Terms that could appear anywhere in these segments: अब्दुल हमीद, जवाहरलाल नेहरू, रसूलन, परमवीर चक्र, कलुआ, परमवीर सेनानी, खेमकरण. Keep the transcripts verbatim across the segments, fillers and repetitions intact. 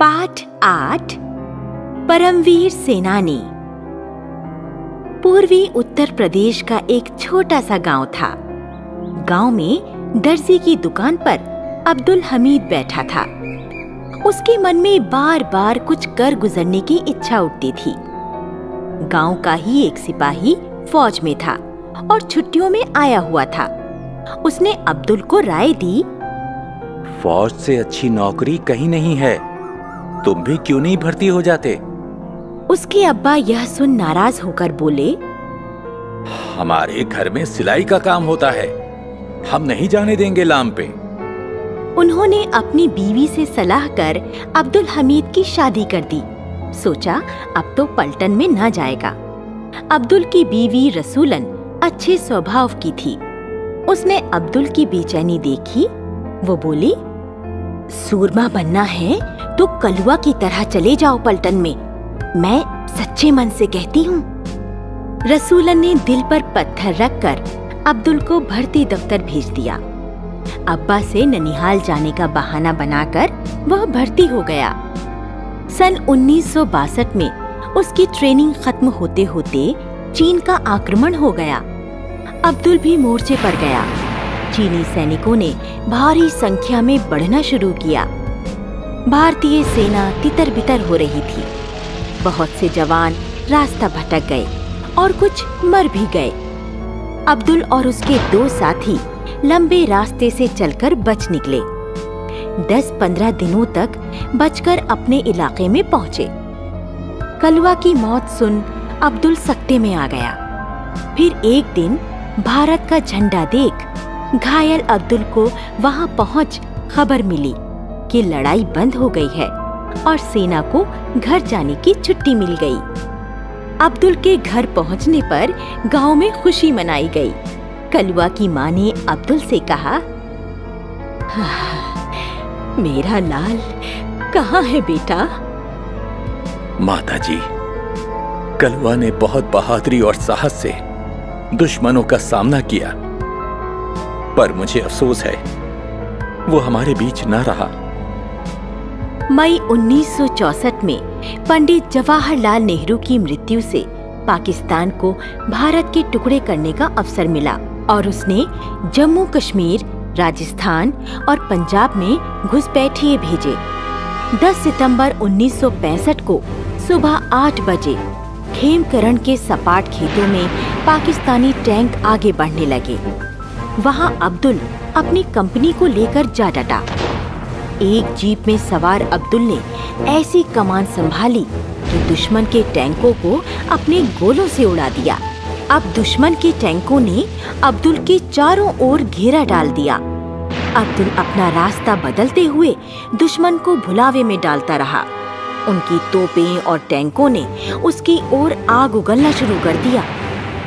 पाठ आठ परमवीर सेनानी। पूर्वी उत्तर प्रदेश का एक छोटा सा गांव था। गांव में दर्जी की दुकान पर अब्दुल हमीद बैठा था। उसके मन में बार बार कुछ कर गुजरने की इच्छा उठती थी। गांव का ही एक सिपाही फौज में था और छुट्टियों में आया हुआ था। उसने अब्दुल को राय दी, फौज से अच्छी नौकरी कहीं नहीं है, तुम भी क्यों नहीं भर्ती हो जाते? उसके अब्बा यह सुन नाराज होकर बोले, हमारे घर में सिलाई का काम होता है, हम नहीं जाने देंगे लाम पे। उन्होंने अपनी बीवी से सलाह कर अब्दुल हमीद की शादी कर दी। सोचा अब तो पलटन में ना जाएगा। अब्दुल की बीवी रसूलन अच्छे स्वभाव की थी। उसने अब्दुल की बेचैनी देखी। वो बोली, सूरमा बनना है तो कलुआ की तरह चले जाओ पलटन में, मैं सच्चे मन से कहती हूँ। रसूलन ने दिल पर पत्थर रखकर अब्दुल को भर्ती दफ्तर भेज दिया। अब्बा से ननिहाल जाने का बहाना बनाकर वह भर्ती हो गया। सन उन्नीस सौ बासठ में उसकी ट्रेनिंग खत्म होते होते चीन का आक्रमण हो गया। अब्दुल भी मोर्चे पर गया। चीनी सैनिकों ने भारी संख्या में बढ़ना शुरू किया। भारतीय सेना तितर बितर हो रही थी। बहुत से जवान रास्ता भटक गए और कुछ मर भी गए। अब्दुल और उसके दो साथी लंबे रास्ते से चलकर बच निकले। दस पंद्रह दिनों तक बचकर अपने इलाके में पहुंचे। कलुआ की मौत सुन अब्दुल सख्ते में आ गया। फिर एक दिन भारत का झंडा देख घायल अब्दुल को वहां पहुंच खबर मिली कि लड़ाई बंद हो गई है और सेना को घर जाने की छुट्टी मिल गई। अब्दुल के घर पहुंचने पर गांव में खुशी मनाई गई। कलुआ की मां ने अब्दुल से कहा, मेरा लाल कहाँ है बेटा? माताजी, कलुआ ने बहुत बहादुरी और साहस से दुश्मनों का सामना किया, पर मुझे अफसोस है वो हमारे बीच ना रहा। मई उन्नीस सौ चौसठ में पंडित जवाहरलाल नेहरू की मृत्यु से पाकिस्तान को भारत के टुकड़े करने का अवसर मिला और उसने जम्मू कश्मीर, राजस्थान और पंजाब में घुसपैठिए भेजे। दस सितंबर उन्नीस सौ पैंसठ को सुबह आठ बजे खेमकरण के सपाट खेतों में पाकिस्तानी टैंक आगे बढ़ने लगे। वहां अब्दुल अपनी कंपनी को लेकर जा डटा। एक जीप में सवार अब्दुल ने ऐसी कमान संभाली कि दुश्मन के टैंकों को अपने गोलों से उड़ा दिया। अब दुश्मन के टैंकों ने अब्दुल के चारों ओर घेरा डाल दिया। अब्दुल अपना रास्ता बदलते हुए दुश्मन को भुलावे में डालता रहा। उनकी तोपें और टैंकों ने उसकी ओर आग उगलना शुरू कर दिया,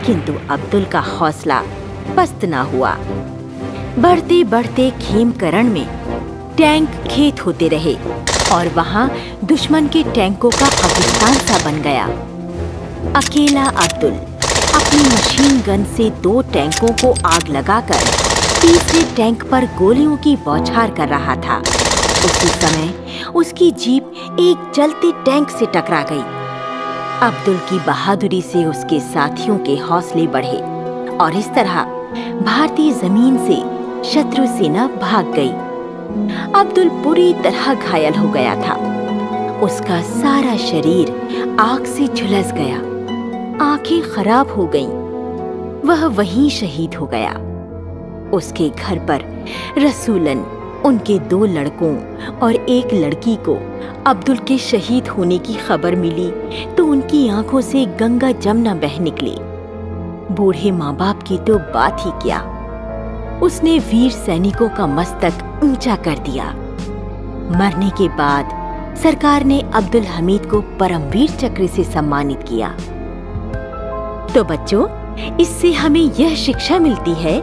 किंतु अब्दुल का हौसला पस्त ना हुआ। बढ़ते बढ़ते खेमकरण में टैंक खेत होते रहे और वहां दुश्मन के टैंकों का पाकिस्तान सा बन गया। अकेला अब्दुल अपनी मशीन गन से दो टैंकों को आग लगाकर तीसरे टैंक पर गोलियों की बौछार कर रहा था। उसी समय उसकी जीप एक जलते टैंक से टकरा गई। अब्दुल की बहादुरी से उसके साथियों के हौसले बढ़े और इस तरह भारतीय जमीन से शत्रु सेना भाग गई। अब्दुल पूरी तरह घायल हो गया था। उसका सारा शरीर आग से झुलस गया, आंखें खराब हो गईं। वह वहीं शहीद हो गया। उसके घर पर रसूलन, उनके दो लड़कों और एक लड़की को अब्दुल के शहीद होने की खबर मिली तो उनकी आंखों से गंगा जमुना बह निकली। बूढ़े माँ बाप की तो बात ही क्या। उसने वीर सैनिकों का मस्तक ऊंचा कर दिया। मरने के बाद सरकार ने अब्दुल हमीद को परमवीर चक्र से सम्मानित किया। तो बच्चों, इससे हमें यह शिक्षा मिलती है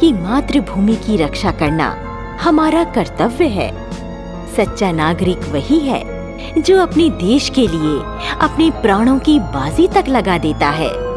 कि मातृभूमि की रक्षा करना हमारा कर्तव्य है। सच्चा नागरिक वही है जो अपने देश के लिए अपने प्राणों की बाजी तक लगा देता है।